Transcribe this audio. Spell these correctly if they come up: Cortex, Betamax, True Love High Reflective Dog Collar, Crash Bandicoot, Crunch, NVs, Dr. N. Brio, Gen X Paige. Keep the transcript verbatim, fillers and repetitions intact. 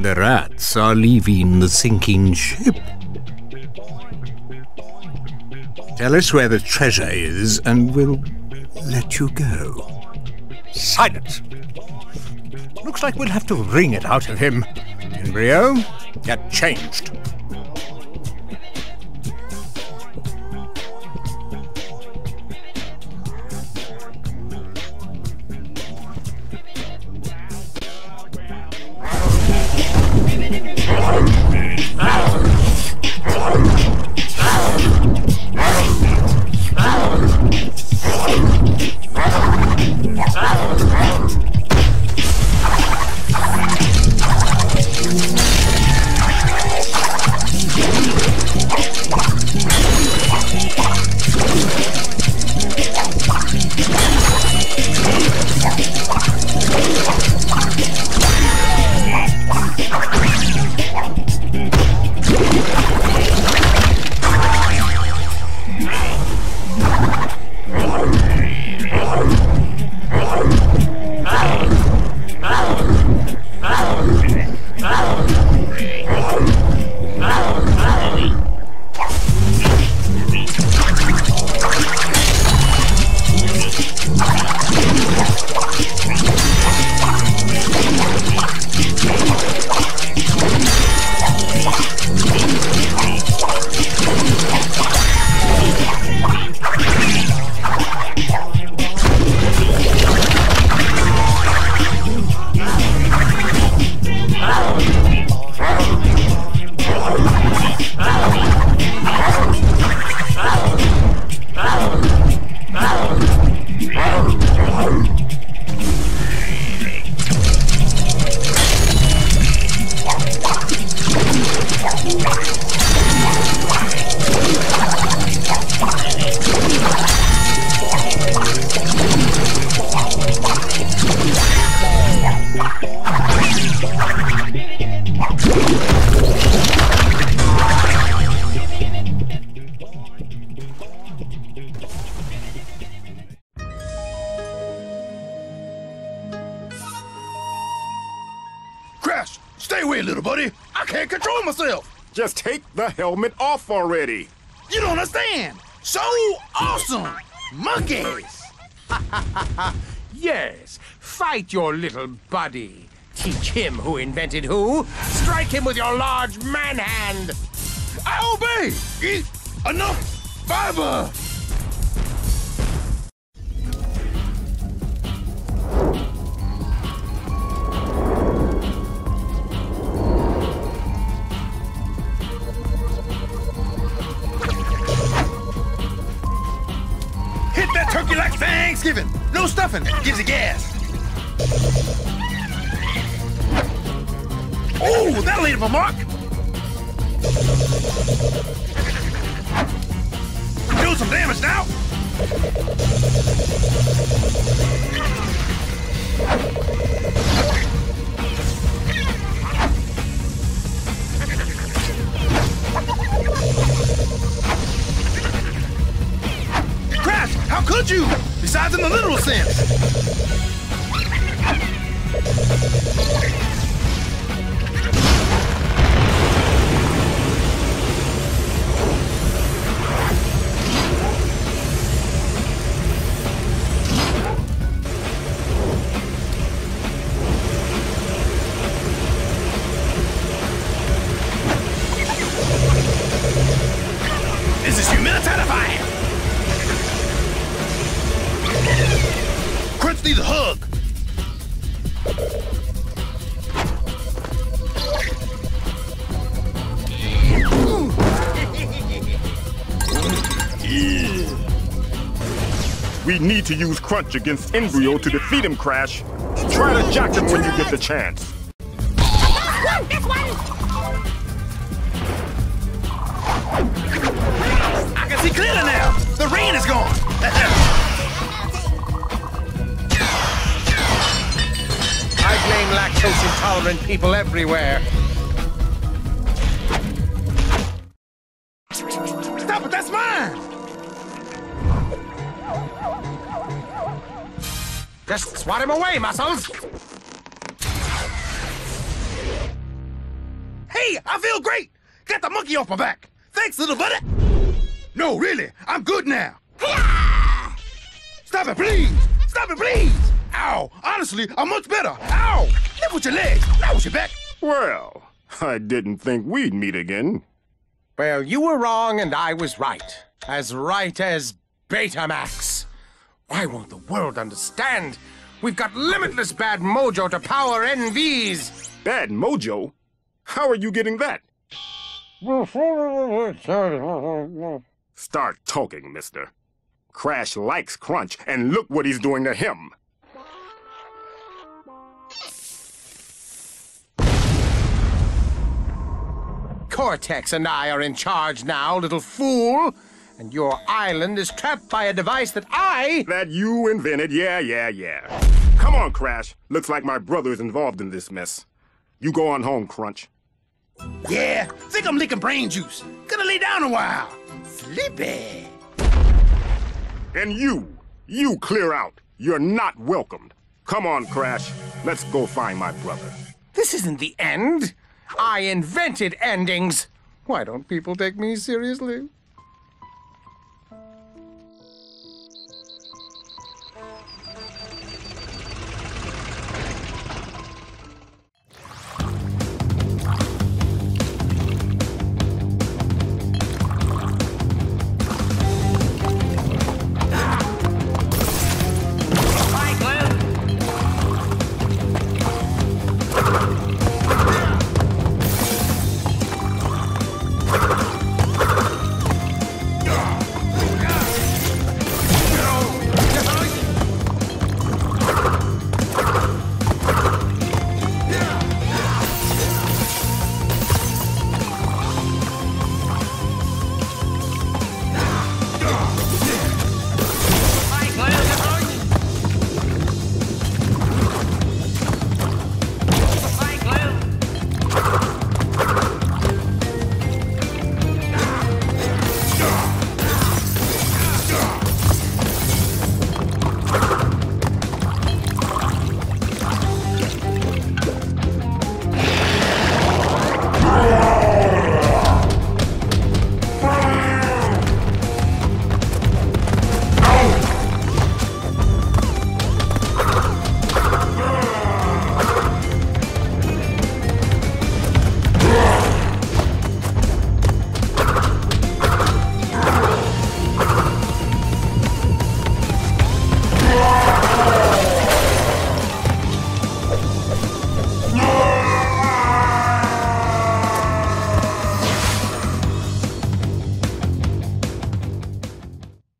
The rats are leaving the sinking ship. Tell us where the treasure is and we'll let you go. Silence! Looks like we'll have to wring it out of him. N. Brio, get changed. Crash, stay away, little buddy. I can't control myself. Just take the helmet off already. You don't understand. So awesome. Monkeys. Yes, fight your little buddy. Teach him who invented who. Strike him with your large man hand. I obey. Eat enough fiber. Thanksgiving. No stuffing. Gives you gas. Oh, that'll leave a mark. Doing some damage now. Crash, how could you? Besides in the literal sense. This is humanitarian. Crunch needs a hug. We need to use Crunch against N. Brio to defeat him, Crash. Try to jack him when you get the chance. This one! I can see clearly now. The rain is gone. I blame lactose intolerant people everywhere. fine. Just swat him away, Muscles. Hey, I feel great. Got the monkey off my back. Thanks, little buddy. No, really, I'm good now. Stop it, please. Stop it, please. Ow. Honestly, I'm much better. Ow. Lift with your legs, not with your back. Well, I didn't think we'd meet again. Well, you were wrong and I was right. As right as Betamax. Why won't the world understand? We've got limitless bad mojo to power N Vs. Bad mojo? How are you getting that? Start talking, mister. Crash likes Crunch, and look what he's doing to him. Cortex and I are in charge now, little fool. And your island is trapped by a device that I... That you invented, yeah, yeah, yeah. Come on, Crash. Looks like my brother's involved in this mess. You go on home, Crunch. Yeah, think I'm leaking brain juice. Gonna lay down a while. Sleepy. And you, you clear out. You're not welcomed. Come on, Crash. Let's go find my brother. This isn't the end. I invented endings. Why don't people take me seriously?